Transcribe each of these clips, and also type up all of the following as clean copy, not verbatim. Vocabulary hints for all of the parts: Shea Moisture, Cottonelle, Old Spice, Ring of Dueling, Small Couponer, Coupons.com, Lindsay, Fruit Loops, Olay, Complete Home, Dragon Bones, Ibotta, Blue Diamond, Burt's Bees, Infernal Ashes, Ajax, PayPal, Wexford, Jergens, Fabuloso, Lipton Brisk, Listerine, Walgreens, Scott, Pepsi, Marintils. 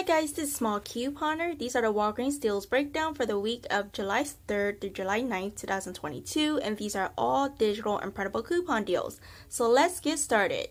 Hi guys, this is Small Couponer. These are the Walgreens deals breakdown for the week of July 3rd through July 9th, 2022, and these are all digital and printable coupon deals. So let's get started.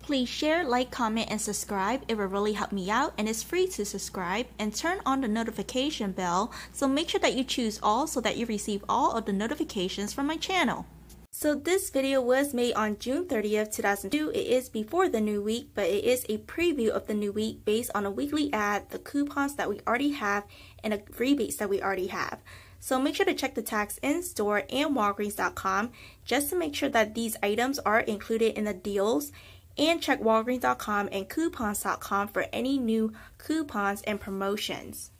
Please share, like, comment, and subscribe. It will really help me out, and it's free to subscribe, and turn on the notification bell, so make sure that you choose all so that you receive all of the notifications from my channel. So this video was made on June 30th, 2002. It is before the new week, but it is a preview of the new week based on a weekly ad, the coupons that we already have, and the rebates that we already have. So make sure to check the tags in store and Walgreens.com just to make sure that these items are included in the deals, and check Walgreens.com and Coupons.com for any new coupons and promotions.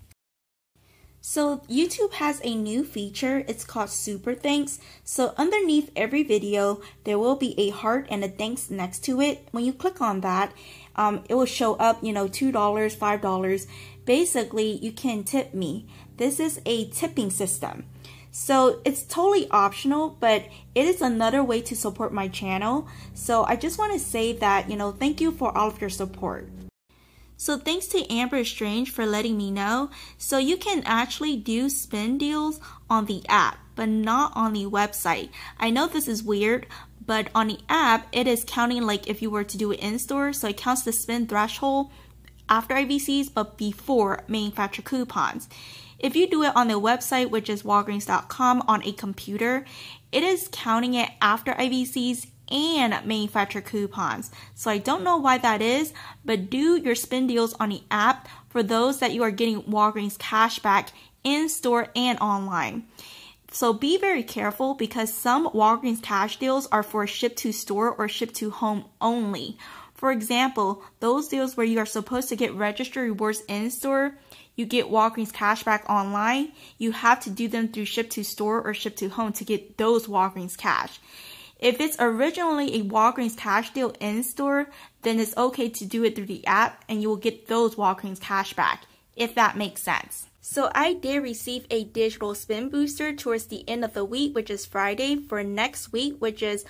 So YouTube has a new feature, it's called Super Thanks. So underneath every video, there will be a heart and a thanks next to it. When you click on that, it will show up, you know, $2, $5. Basically, you can tip me. This is a tipping system. So it's totally optional, but it is another way to support my channel. So I just want to say that, you know, thank you for all of your support. So thanks to Amber Strange for letting me know. So you can actually do spin deals on the app, but not on the website. I know this is weird, but on the app, it is counting like if you were to do it in store. So it counts the spin threshold after IVCs, but before manufacturer coupons. If you do it on the website, which is Walgreens.com on a computer, it is counting it after IVCs and manufacturer coupons. So I don't know why that is, but do your spin deals on the app for those that you are getting Walgreens cash back in store and online. So be very careful because some Walgreens cash deals are for ship to store or ship to home only. For example, those deals where you are supposed to get registered rewards in store, you get Walgreens cashback online, you have to do them through ship to store or ship to home to get those Walgreens cash. If it's originally a Walgreens cash deal in store, then it's okay to do it through the app and you will get those Walgreens cash back, if that makes sense. So I did receive a digital spin booster towards the end of the week, which is Friday, for next week, which is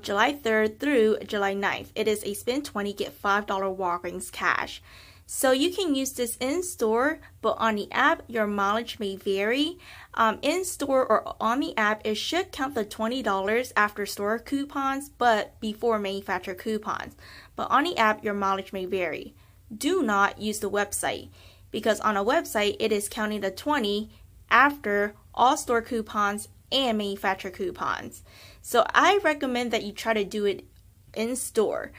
July 3rd through July 9th. It is a spend 20, get $5 Walgreens cash. So you can use this in store, but on the app, your mileage may vary. In store or on the app, it should count the $20 after store coupons, but before manufacturer coupons. But on the app, your mileage may vary. Do not use the website, because on a website, it is counting the $20 after all store coupons and manufacturer coupons. So I recommend that you try to do it in store.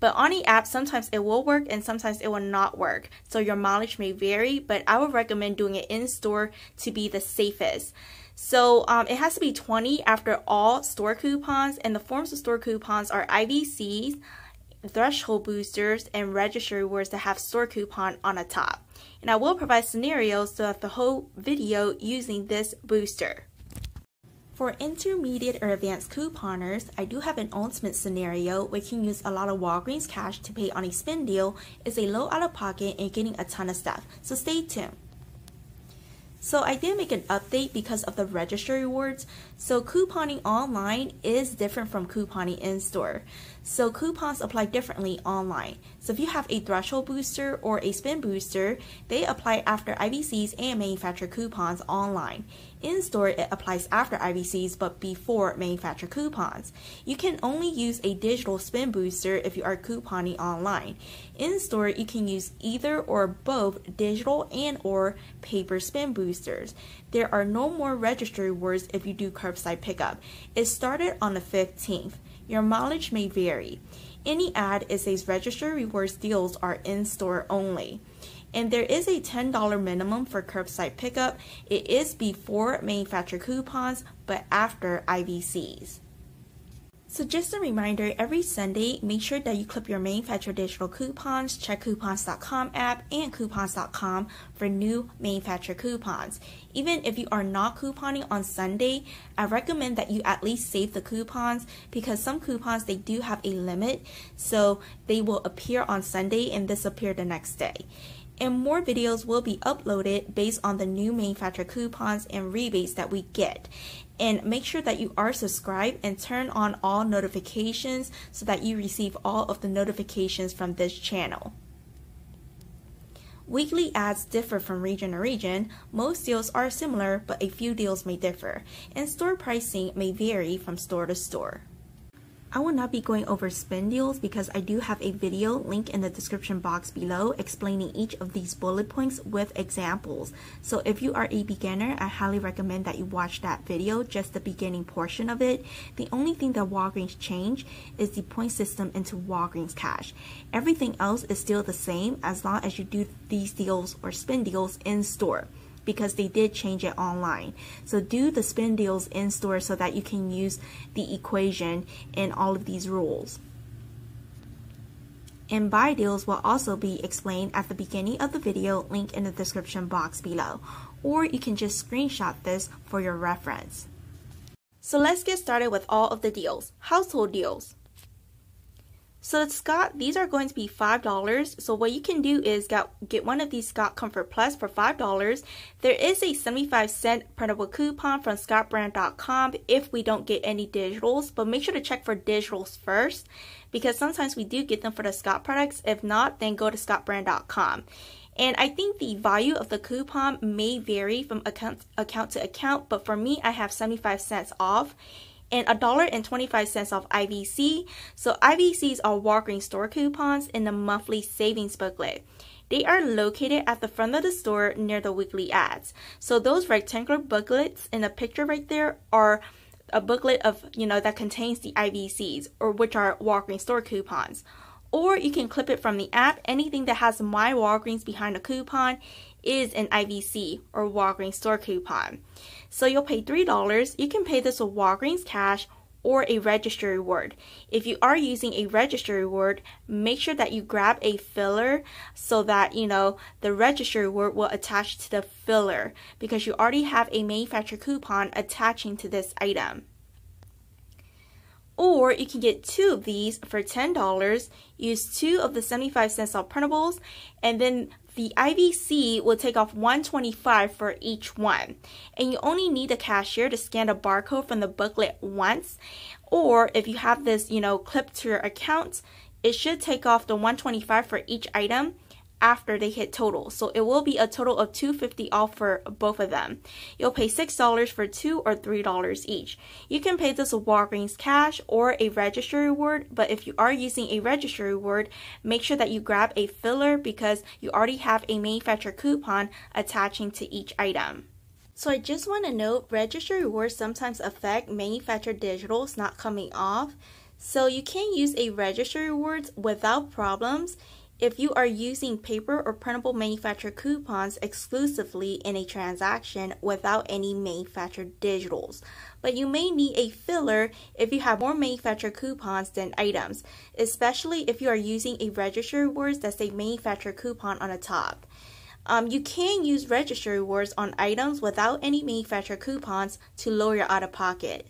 But on the app, sometimes it will work and sometimes it will not work. So your mileage may vary, but I would recommend doing it in store to be the safest. So it has to be $20 after all store coupons, and the forms of store coupons are IVCs, threshold boosters, and register rewards that have store coupon on the top. And I will provide scenarios throughout the whole video using this booster. For intermediate or advanced couponers, I do have an ultimate scenario where you can use a lot of Walgreens cash to pay on a spin deal. It's a low out of pocket and you're getting a ton of stuff, so stay tuned. So I did make an update because of the register rewards. So couponing online is different from couponing in store. So coupons apply differently online. So if you have a threshold booster or a spin booster, they apply after IVCs and manufacturer coupons online. In store, it applies after IVCs but before manufacturer coupons. You can only use a digital spin booster if you are couponing online. In store, you can use either or both digital and or paper spin boosters. There are no more register rewards if you do curbside pickup. It started on the 15th. Your mileage may vary. In the ad, it says register rewards deals are in-store only. And there is a $10 minimum for curbside pickup. It is before manufacturer coupons, but after IVCs. So just a reminder, every Sunday, make sure that you clip your manufacturer digital coupons, check Coupons.com app and Coupons.com for new manufacturer coupons. Even if you are not couponing on Sunday, I recommend that you at least save the coupons because some coupons, they do have a limit. So they will appear on Sunday and disappear the next day. And more videos will be uploaded based on the new manufacturer coupons and rebates that we get. And make sure that you are subscribed and turn on all notifications so that you receive all of the notifications from this channel. Weekly ads differ from region to region. Most deals are similar, but a few deals may differ, and store pricing may vary from store to store. I will not be going over spend deals because I do have a video link in the description box below explaining each of these bullet points with examples. So if you are a beginner, I highly recommend that you watch that video, just the beginning portion of it. The only thing that Walgreens changed is the point system into Walgreens Cash. Everything else is still the same as long as you do these deals or spend deals in store, because they did change it online. So do the spend deals in store so that you can use the equation in all of these rules. And buy deals will also be explained at the beginning of the video, link in the description box below, or you can just screenshot this for your reference. So let's get started with all of the deals. Household deals. So the Scott, these are going to be $5. So what you can do is get one of these Scott Comfort Plus for $5. There is a 75-cent printable coupon from scottbrand.com if we don't get any digitals, but make sure to check for digitals first, because sometimes we do get them for the Scott products. If not, then go to scottbrand.com. And I think the value of the coupon may vary from account to account, but for me, I have 75 cents off. And $1.25 off IVC. So IVCs are Walgreens store coupons in the monthly savings booklet. They are located at the front of the store near the weekly ads. So those rectangular booklets in the picture right there are a booklet of, that contains the IVCs, or which are Walgreens store coupons. Or you can clip it from the app. Anything that has My Walgreens behind a coupon is an IVC or Walgreens store coupon. So you'll pay $3. You can pay this with Walgreens Cash or a Register Reward. If you are using a Register Reward, make sure that you grab a filler so that, the Register Reward will attach to the filler, because you already have a manufacturer coupon attaching to this item. Or you can get two of these for $10, use two of the 75 cents off printables, and then the IVC will take off $1.25 for each one. And you only need a cashier to scan a barcode from the booklet once, or if you have this, clipped to your account, it should take off the $1.25 for each item after they hit total. So it will be a total of $2.50 off for both of them. You'll pay $6 for $2 or $3 each. You can pay this with Walgreens Cash or a Register Reward, but if you are using a Register Reward, make sure that you grab a filler because you already have a manufacturer coupon attaching to each item. So I just want to note, Register Rewards sometimes affect manufacturer digitals not coming off. So you can use a Register Rewards without problems if you are using paper or printable manufacturer coupons exclusively in a transaction without any manufacturer digitals. But you may need a filler if you have more manufacturer coupons than items, especially if you are using a Register Rewards that say manufacturer coupon on the top. You can use Register Rewards on items without any manufacturer coupons to lower your out-of-pocket.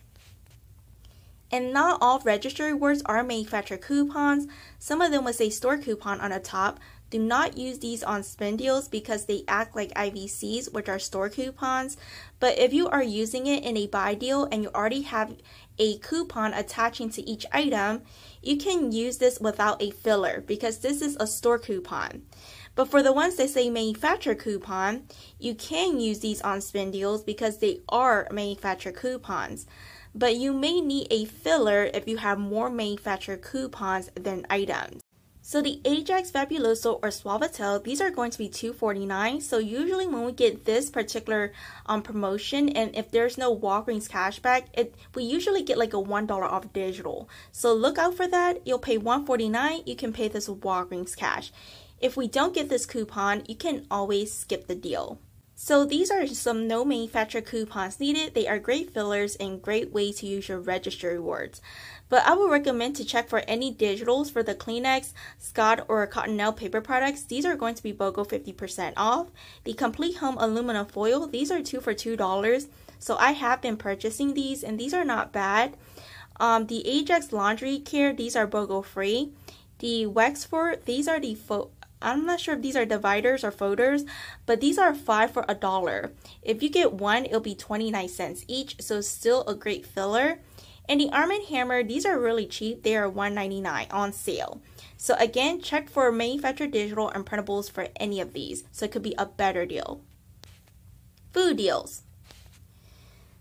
And not all Register Rewards are manufacturer coupons. Some of them will say store coupon on the top. Do not use these on spend deals because they act like IVCs, which are store coupons. But if you are using it in a buy deal and you already have a coupon attaching to each item, you can use this without a filler because this is a store coupon. But for the ones that say manufacturer coupon, you can use these on spend deals because they are manufacturer coupons. But you may need a filler if you have more manufacturer coupons than items. So the Ajax, Fabuloso, or Suavitel, these are going to be $2.49. So usually when we get this particular promotion, and if there's no Walgreens cashback, we usually get like a $1 off digital. So look out for that. You'll pay $1.49. You can pay this with Walgreens Cash. If we don't get this coupon, you can always skip the deal. So these are some no manufacturer coupons needed. They are great fillers and great way to use your Register Rewards. But I would recommend to check for any digitals for the Kleenex, Scott, or Cottonelle paper products. These are going to be BOGO 50% off. The Complete Home aluminum foil, these are two for $2. So I have been purchasing these and these are not bad. The Ajax laundry care, these are BOGO free. The Wexford, these are the I'm not sure if these are dividers or folders, but these are $5 for $1. If you get one, it'll be 29 cents each, so still a great filler. And the Arm & Hammer, these are really cheap. They are $1.99 on sale. So again, check for manufacturer digital and printables for any of these, so it could be a better deal. Food deals.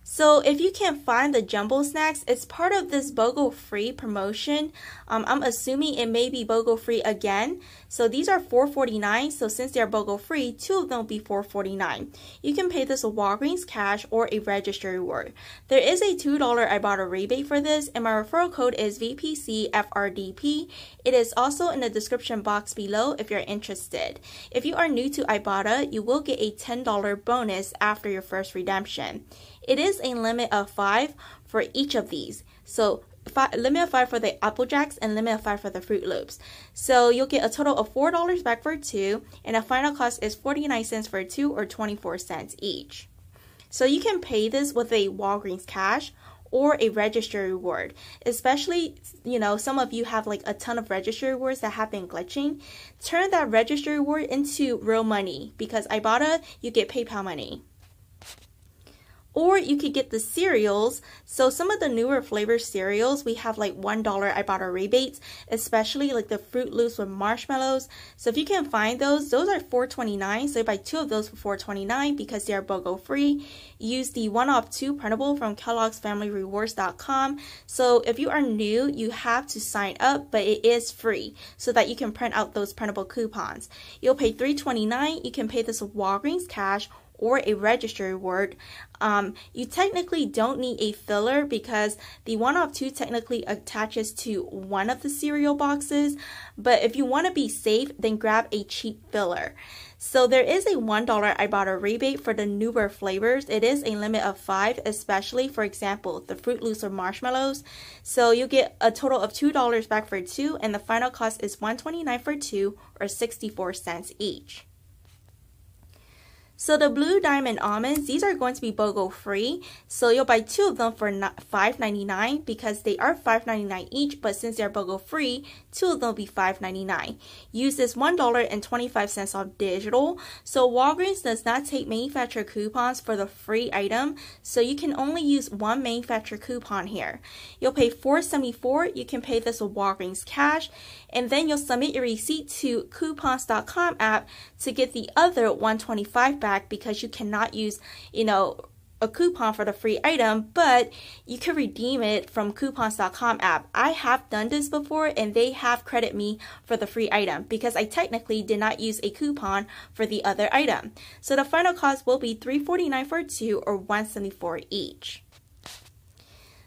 So if you can't find the jumbo snacks, it's part of this BOGO free promotion. I'm assuming it may be BOGO free again. So these are $4.49. So since they are BOGO free, two of them will be $4.49. You can pay this with Walgreens cash or a register reward. There is a $2 Ibotta rebate for this, and my referral code is VPCFRDP. It is also in the description box below if you're interested. If you are new to Ibotta, you will get a $10 bonus after your first redemption. It is a limit of 5 for each of these. So limit of 5 for the Apple Jacks and limit of 5 for the Fruit Loops. So you'll get a total of $4 back for 2, and the final cost is 49 cents for 2 or 24 cents each. So you can pay this with a Walgreens cash or a register reward, especially, you know, some of you have like a ton of register rewards that have been glitching. Turn that register reward into real money, because Ibotta, you get PayPal money. Or you could get the cereals. So some of the newer flavor cereals, we have like $1 Ibotta rebates, especially like the Fruit Loops with marshmallows. So if you can find those are $4.29. So you buy 2 of those for $4.29 because they are BOGO free. Use the one-off 2 printable from kellogg'sfamilyrewards.com. So if you are new, you have to sign up, but it is free so that you can print out those printable coupons. You'll pay $3.29. You can pay this with Walgreens cash or a register reward. You technically don't need a filler because the one-off 2 technically attaches to one of the cereal boxes, but if you want to be safe, then grab a cheap filler. So there is a $1 Ibotta rebate for the newer flavors. It is a limit of 5, especially, for example, the Fruit Loops or marshmallows. So you get a total of $2 back for 2, and the final cost is $1.29 for 2 or 64 cents each. So the Blue Diamond almonds, these are going to be BOGO free. So you'll buy 2 of them for $5.99 because they are $5.99 each, but since they're BOGO free, 2 of them will be $5.99. Use this $1.25 off digital. So Walgreens does not take manufacturer coupons for the free item, so you can only use one manufacturer coupon here. You'll pay $4.74. You can pay this with Walgreens cash, and then you'll submit your receipt to coupons.com app to get the other $1.25 back, because you cannot use, you know, a coupon for the free item, but you can redeem it from coupons.com app. I have done this before, and they have credited me for the free item because I technically did not use a coupon for the other item. So the final cost will be $3.49 for 2 or $1.74 each.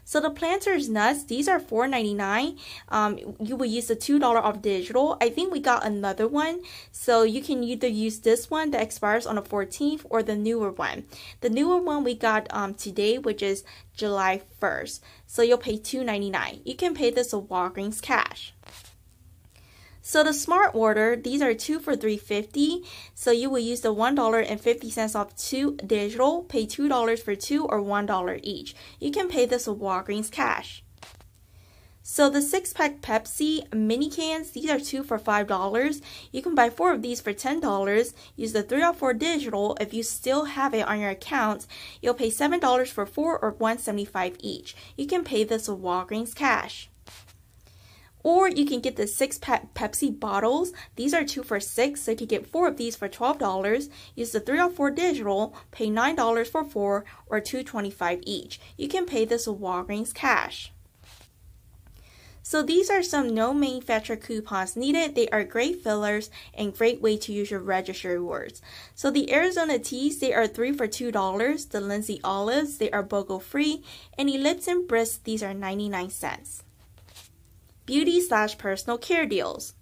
So the Planter's nuts, these are $4.99. You will use the $2 off digital. I think we got another one. So you can either use this one that expires on the 14th or the newer one. The newer one we got today, which is July 1st. So you'll pay $2.99. You can pay this with Walgreens cash. So the Smart Order, these are 2 for $3.50. So you will use the $1.50 off 2 digital, pay $2 for 2 or $1 each. You can pay this with Walgreens cash. So the 6-pack Pepsi mini cans, these are 2 for $5. You can buy 4 of these for $10. Use the 3 off 4 digital. If you still have it on your account, you'll pay $7 for 4 or $1.75 each. You can pay this with Walgreens cash. Or you can get the 6-pack Pepsi bottles. These are 2 for $6, so you can get 4 of these for $12. Use the 3 or 4 digital, pay $9 for 4 or $2.25 each. You can pay this with Walgreens cash. So these are some no manufacturer coupons needed. They are great fillers and great way to use your register rewards. So the Arizona teas, they are 3 for $2. The Lindsay olives, they are BOGO free. And the Lipton Brisk, these are 99 cents. Beauty/personal care deals.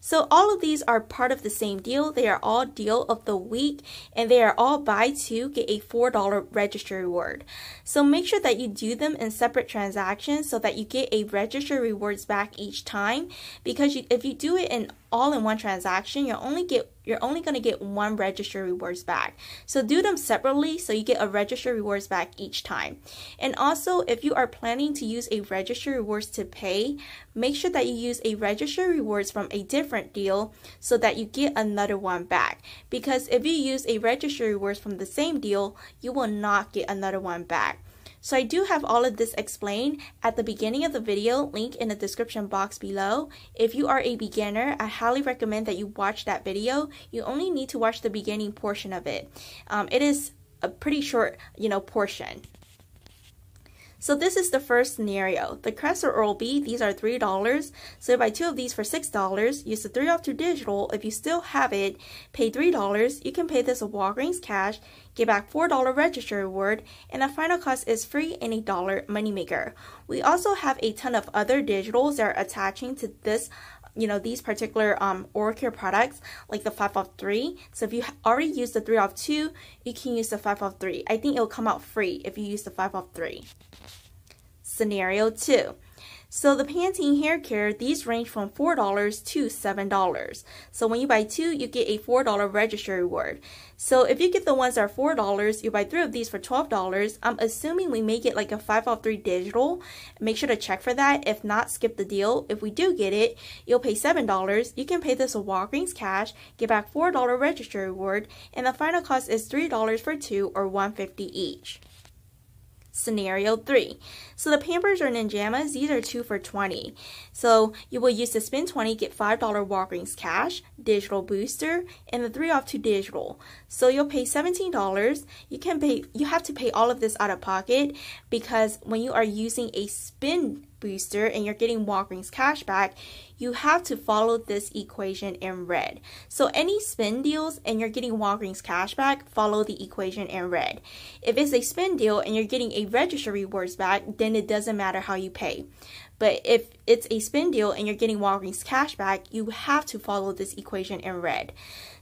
So all of these are part of the same deal. They are all deal of the week, and they are all buy 2, get a $4 register reward. So make sure that you do them in separate transactions so that you get a register rewards back each time, because if you do it in all in one transaction, you're only going to get one register rewards back. So do them separately so you get a register rewards back each time. And also, if you are planning to use a register rewards to pay, make sure that you use a register rewards from a different deal so that you get another one back. Because if you use a register rewards from the same deal, you will not get another one back. So I do have all of this explained at the beginning of the video, link in the description box below. If you are a beginner, I highly recommend that you watch that video. You only need to watch the beginning portion of it. It is a pretty short, portion. So this is the first scenario. The Crest or Oral-B, these are $3. So you buy two of these for $6, use the $3 off through digital. If you still have it, pay $3. You can pay this with Walgreens cash, get back $4 register reward, and the final cost is free and a $1 moneymaker. We also have a ton of other digitals that are attaching to this, these particular oral care products, like the 5 off 3. So if you already used the 3 off 2, you can use the 5 off 3. I think it'll come out free if you use the 5 off 3. Scenario 2. So the Pantene hair care, these range from $4 to $7. So when you buy two, you get a $4 register reward. So if you get the ones that are $4, you buy three of these for $12. I'm assuming we may get like a 5 off 3 digital. Make sure to check for that. If not, skip the deal. If we do get it, you'll pay $7. You can pay this with Walgreens cash, get back $4 register reward, and the final cost is $3 for two, or $1.50 each. Scenario 3. So the Pampers or Ninjamas, these are 2 for $20. So you will use the spend $20, get $5 Walgreens cash, digital booster, and the 3 off 2 digital. So you'll pay $17. You have to pay all of this out of pocket, because when you are using a spend booster and you're getting Walgreens cash back, you have to follow this equation in red. So any spend deals and you're getting Walgreens cash back, follow the equation in red. If it's a spend deal and you're getting a register rewards back, then it doesn't matter how you pay. But if it's a spend deal and you're getting Walgreens cash back, you have to follow this equation in red.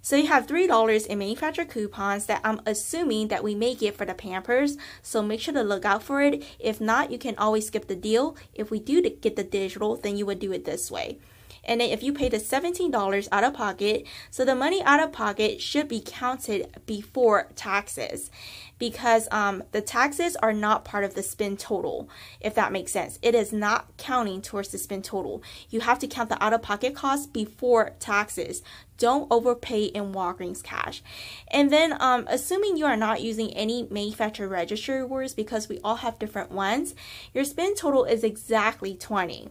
So you have $3 in manufacturer coupons that I'm assuming that we may get for the Pampers, so make sure to look out for it. If not, you can always skip the deal. If we do get the digital, then you would do it this way. And then if you pay the $17 out of pocket, so the money out of pocket should be counted before taxes, because the taxes are not part of the spend total, if that makes sense. It is not counting towards the spend total. You have to count the out of pocket costs before taxes. Don't overpay in Walgreens cash. And then assuming you are not using any manufacturer register rewards, because we all have different ones, your spend total is exactly $20.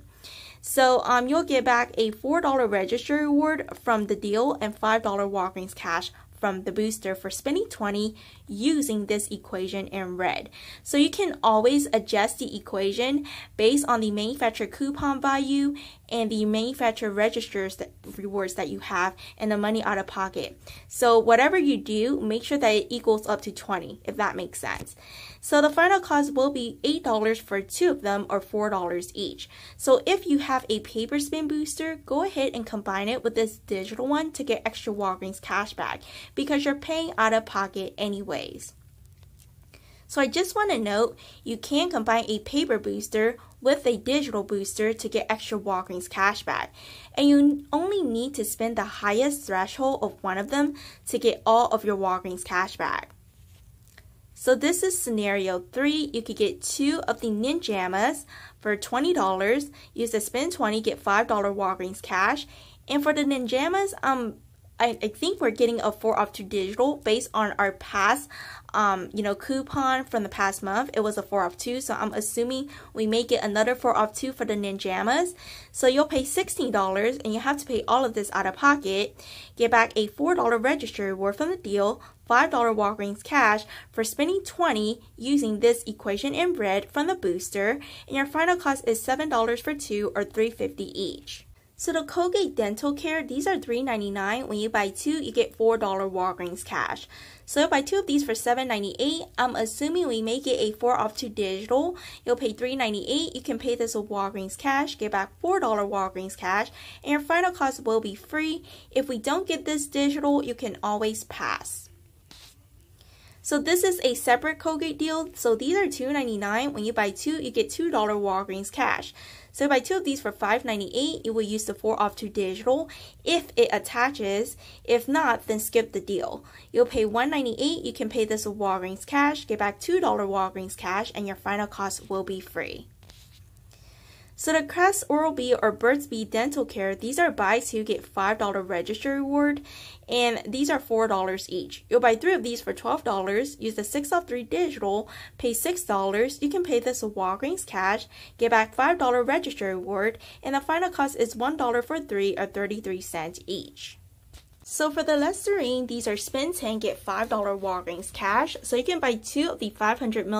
So you'll get back a $4 register reward from the deal and $5 Walgreens cash from the booster for spending $20 using this equation in red. So you can always adjust the equation based on the manufacturer coupon value and the manufacturer registers the rewards that you have and the money out of pocket. So whatever you do, make sure that it equals up to 20, if that makes sense. So the final cost will be $8 for two of them, or $4 each. So if you have a paper spin booster, go ahead and combine it with this digital one to get extra Walgreens cash back, because you're paying out of pocket anyways. So I just want to note, you can combine a paper booster with a digital booster to get extra Walgreens cash back, and you only need to spend the highest threshold of one of them to get all of your Walgreens cash back. So this is scenario 3. You could get two of the Ninjamas for $20, use the spend $20, get $5 Walgreens cash, and for the Ninjamas, I think we're getting a 4 off 2 digital based on our past, coupon from the past month. It was a 4 off 2, so I'm assuming we may get another 4 off 2 for the Ninjamas. So you'll pay $16, and you have to pay all of this out of pocket. Get back a $4 register reward from the deal, $5 Walgreens cash for spending $20 using this equation in red from the booster, and your final cost is $7 for two, or $3.50 each. So the Colgate dental care, these are $3.99. When you buy two, you get $4 Walgreens cash. So if I buy two of these for $7.98, I'm assuming we may get a 4 off 2 digital. You'll pay $3.98. You can pay this with Walgreens cash, get back $4 Walgreens cash, and your final cost will be free. If we don't get this digital, you can always pass. So this is a separate Colgate deal. So these are $2.99. When you buy two, you get $2 Walgreens cash. So buy two of these for $5.98, you will use the 4 off 2 digital if it attaches. If not, then skip the deal. You'll pay $1.98, you can pay this with Walgreens cash, get back $2 Walgreens cash, and your final cost will be free. So the Crest Oral-B or Burt's Bees Dental Care, these are buys who get $5 register reward, and these are $4 each. You'll buy 3 of these for $12, use the 6 off 3 digital, pay $6, you can pay this with Walgreens cash, get back $5 register reward, and the final cost is $1 for 3 or 33¢ each. So for the Listerine, these are spend 10 get $5 Walgreens cash, so you can buy 2 of the 500ml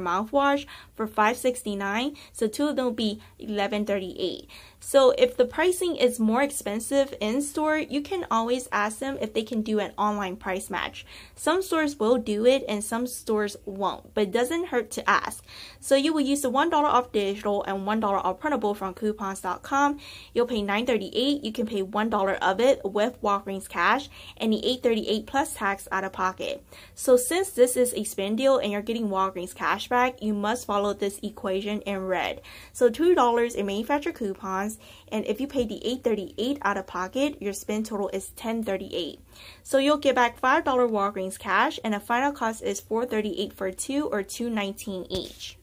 mouthwash for $5.69, so 2 of them will be $11.38. So if the pricing is more expensive in store, you can always ask them if they can do an online price match. Some stores will do it and some stores won't, but it doesn't hurt to ask. So you will use the $1 off digital and $1 off printable from coupons.com. You'll pay $9.38, you can pay $1 of it with Walgreens cash, and the $8.38 plus tax out of pocket. So since this is a spend deal and you're getting Walgreens cash back, you must follow this equation in red. So $2 in manufacturer coupons, and if you pay the $8.38 out of pocket, your spend total is $10.38. So you'll get back $5 Walgreens cash, and the final cost is $4.38 for 2 or $2.19 each.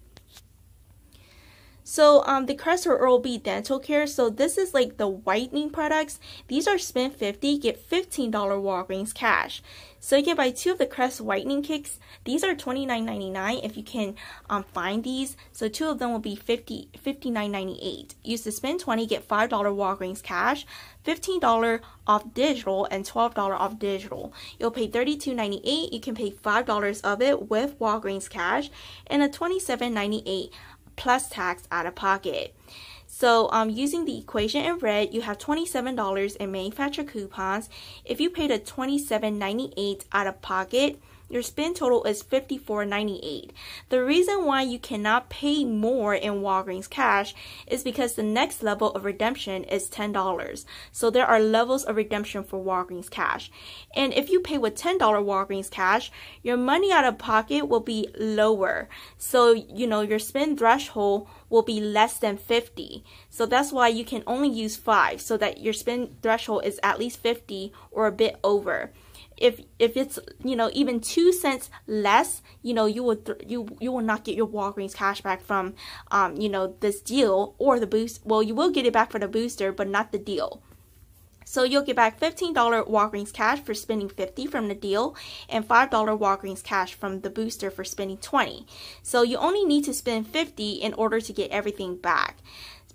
So the Crest or Oral-B Dental Care, so this is like the whitening products. These are spend $50, get $15 Walgreens cash. So you can buy 2 of the Crest whitening kicks. These are $29.99 if you can find these. So 2 of them will be $59.98. Use the spend $20, get $5 Walgreens cash, $15 off digital, and $12 off digital. You'll pay $32.98. You can pay $5 of it with Walgreens cash, and a $27.98. plus tax out of pocket. So using the equation in red, you have $27 in manufacturer coupons. If you paid a $27.98 out of pocket, your spend total is $54.98. The reason why you cannot pay more in Walgreens cash is because the next level of redemption is $10. So there are levels of redemption for Walgreens cash. And if you pay with $10 Walgreens cash, your money out of pocket will be lower. So, you know, your spend threshold will be less than $50. So that's why you can only use 5, so that your spend threshold is at least $50 or a bit over. If it's, you know, even 2¢ less, you know, you will not get your Walgreens cash back from you know, this deal or the boost. Well, you will get it back for the booster, but not the deal. So you'll get back $15 Walgreens cash for spending $50 from the deal, and $5 Walgreens cash from the booster for spending $20. So you only need to spend $50 in order to get everything back,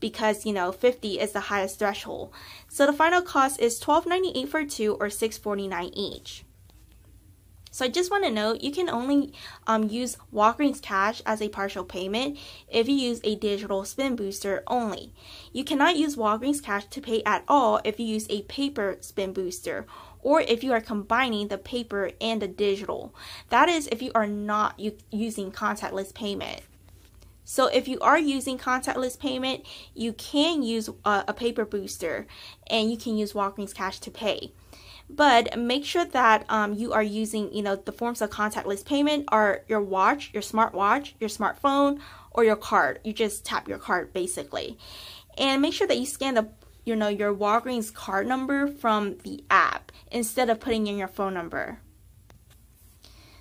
because, you know, $50 is the highest threshold. So the final cost is $12.98 for 2 or $6.49 each. So I just want to note, you can only use Walgreens cash as a partial payment if you use a digital spend booster only. You cannot use Walgreens cash to pay at all if you use a paper spend booster, or if you are combining the paper and the digital. That is if you are not using contactless payment. So if you are using contactless payment, you can use a paper booster, and you can use Walgreens cash to pay. But make sure that you are using, you know, the forms of contactless payment are your watch, your smartwatch, your smartphone, or your card. You just tap your card basically, and make sure that you scan the, you know, your Walgreens card number from the app instead of putting in your phone number.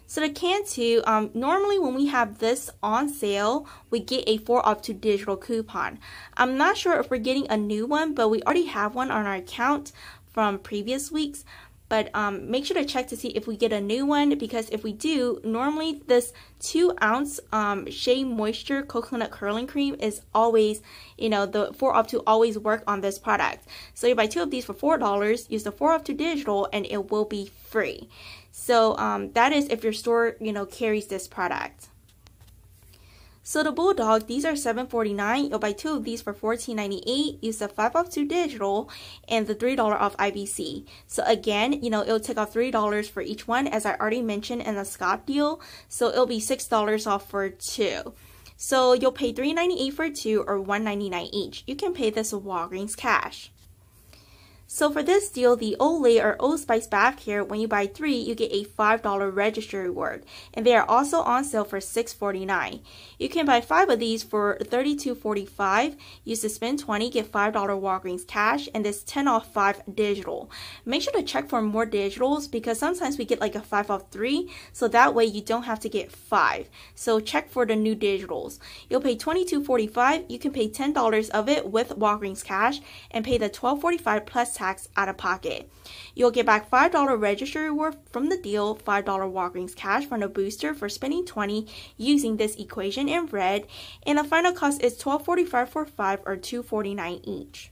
So the Cantu, normally when we have this on sale, we get a 4 off 2 digital coupon. I'm not sure if we're getting a new one, but we already have one on our account from previous weeks. But make sure to check to see if we get a new one, because if we do, normally this 2-ounce Shea Moisture Coconut Curling Cream is always, you know, the 4 off 2 always work on this product. So you buy 2 of these for $4, use the 4 off 2 digital, and it will be free. So that is if your store, you know, carries this product. So the Bulldog, these are $7.49. You'll buy 2 of these for $14.98. Use the 5 off 2 digital and the $3 off IBC. So again, you know, it'll take off $3 for each one, as I already mentioned in the Scott deal. So it'll be $6 off for 2. So you'll pay $3.98 for 2 or $1.99 each. You can pay this with Walgreens cash. So for this deal, the Olay or Old Spice bath here, when you buy 3, you get a $5 registry reward, and they are also on sale for $6.49. You can buy 5 of these for $32.45, use the spend $20, get $5 Walgreens cash, and this 10 off 5 digital. Make sure to check for more digitals because sometimes we get like a 5 off 3, so that way you don't have to get 5. So check for the new digitals. You'll pay $22.45, you can pay $10 of it with Walgreens cash, and pay the $12.45 plus tax out of pocket. You'll get back $5 registry reward from the deal, $5 Walgreens cash from the booster for spending $20 using this equation in red, and the final cost is $12.45 for 5 or $2.49 each.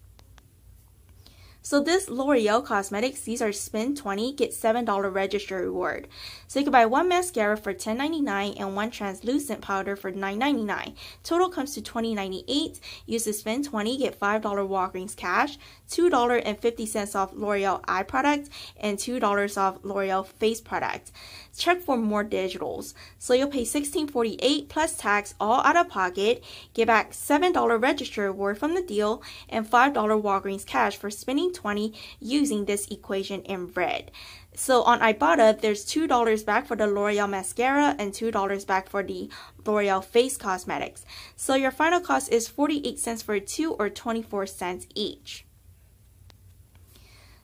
So this L'Oreal Cosmetics, these are spend $20, get $7 registry reward. So you can buy 1 mascara for $10.99 and 1 translucent powder for $9.99. Total comes to $20.98. Use the spend $20, get $5 Walgreens cash, $2.50 off L'Oreal eye product, and $2 off L'Oreal face product. Check for more digitals. So you'll pay $16.48 plus tax all out of pocket, get back $7 registry reward from the deal, and $5 Walgreens cash for spending $20 using this equation in red. So on Ibotta, there's $2 back for the L'Oreal mascara and $2 back for the L'Oreal face cosmetics. So your final cost is 48 cents for 2 or 24 cents each.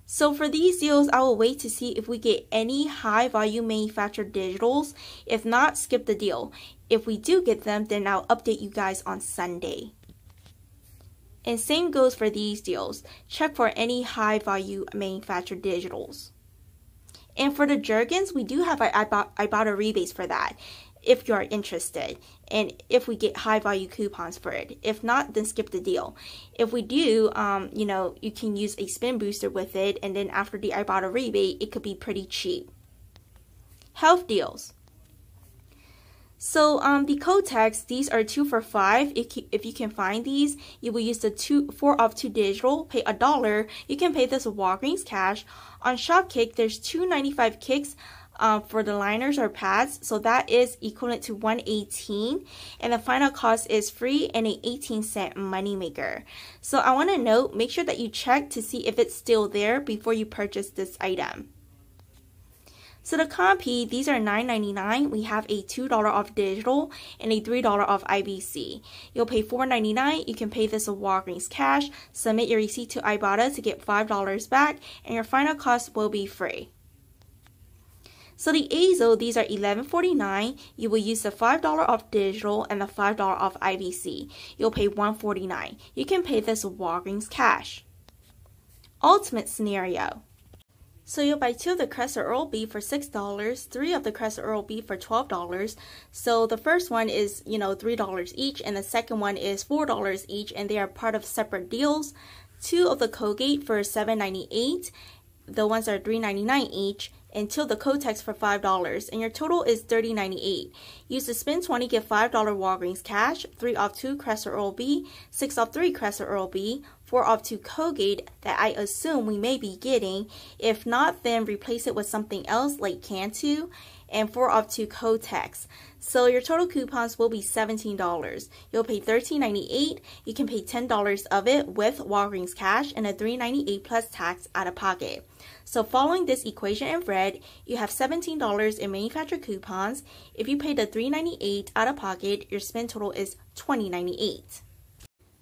So for these deals, I will wait to see if we get any high value manufactured digitals. If not, skip the deal. If we do get them, then I'll update you guys on Sunday. And same goes for these deals. Check for any high value manufactured digitals. And for the Jergens, we do have Ibotta rebates for that if you are interested, and if we get high value coupons for it. If not, then skip the deal. If we do, you know, you can use a spin booster with it, and then after the Ibotta rebate, it could be pretty cheap. Health deals. So the Kotex, these are 2 for $5. If you can find these, you will use the 4 off 2 digital, pay $1. You can pay this with Walgreens cash. On Shopkick, there's 2.95 kicks for the liners or pads, so that is equivalent to $1.18, and the final cost is free and an 18-cent moneymaker. So I want to note, make sure that you check to see if it's still there before you purchase this item. So the Comp, these are $9.99. We have a $2 off digital and a $3 off IBC. You'll pay $4.99. You can pay this with Walgreens cash, submit your receipt to Ibotta to get $5 back, and your final cost will be free. So the Azo, these are $11.49. You will use the $5 off digital and the $5 off IBC. You'll pay $1.49. You can pay this with Walgreens cash. Ultimate scenario. So you'll buy 2 of the Crest Oral-B for $6, 3 of the Crest Oral-B for $12. So the first one is, you know, $3 each, and the second one is $4 each, and they are part of separate deals. 2 of the Colgate for $7.98, the ones are $3.99 each, and 2 of the Kotex for $5, and your total is $30.98. Use the spend $20, get $5 Walgreens cash, 3 off 2 Crest Oral-B, 6 off 3 Crest Oral-B, 4 off 2 Colgate that I assume we may be getting. If not, then replace it with something else like Cantu, and 4 off 2 Kotex. So your total coupons will be $17. You'll pay $13.98. You can pay $10 of it with Walgreens cash and a $3.98 plus tax out of pocket. So following this equation in red, you have $17 in manufacturer coupons. If you pay the $3.98 out of pocket, your spend total is $20.98.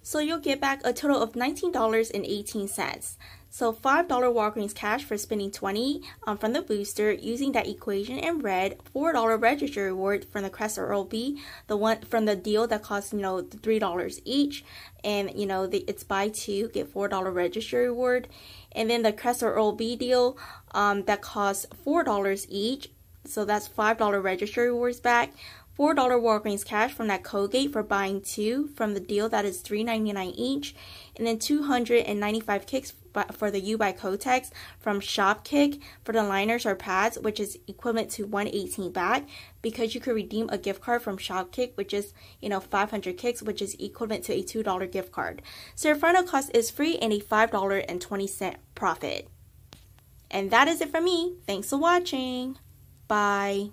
So you'll get back a total of $19.18. So $5 Walgreens cash for spending $20 from the booster using that equation in red, $4 registry reward from the Crest Oral-B, the one from the deal that costs, you know, $3 each, and you know it's buy 2 get $4 registry reward, and then the Crest Oral-B deal that costs $4 each, so that's $5 registry rewards back. $4 Walgreens cash from that Colgate for buying 2 from the deal that is $3.99 each, and then 295 kicks for the U by Kotex from Shopkick for the liners or pads, which is equivalent to $1.18 back, because you could redeem a gift card from Shopkick, which is, you know, 500 kicks, which is equivalent to a $2 gift card. So your final cost is free and a $5.20 profit. And that is it for me. Thanks for watching. Bye.